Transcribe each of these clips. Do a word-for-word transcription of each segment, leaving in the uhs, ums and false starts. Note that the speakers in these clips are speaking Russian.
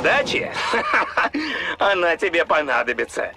Удачи! Она тебе понадобится.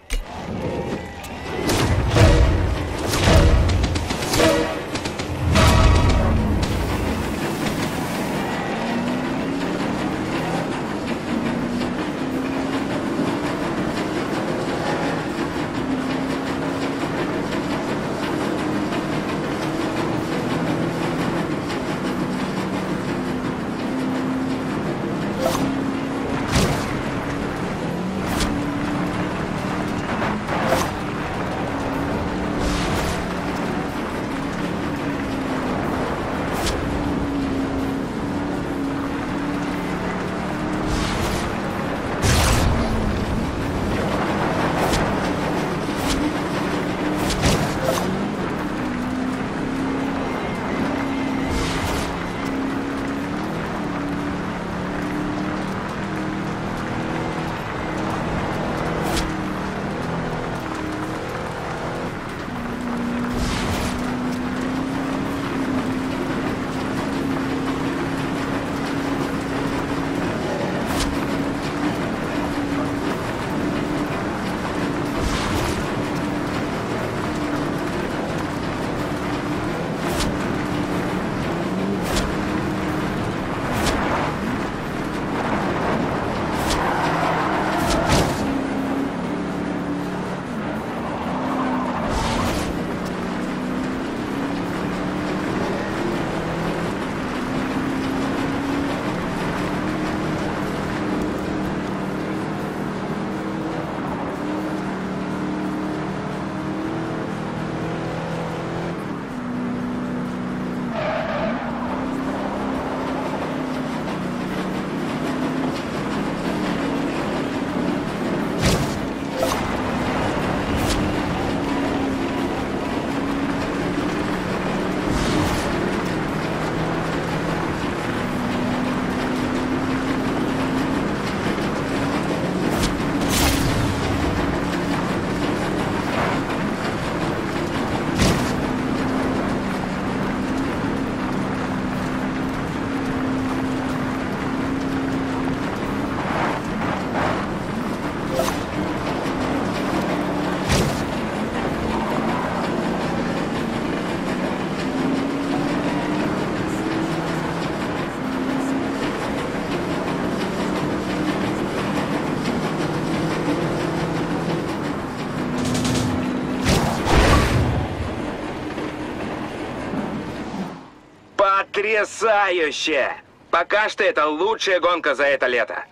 Потрясающе! Пока что это лучшая гонка за это лето.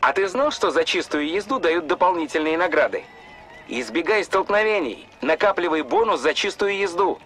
А ты знал, что за чистую езду дают дополнительные награды? Избегай столкновений, накапливай бонус за чистую езду.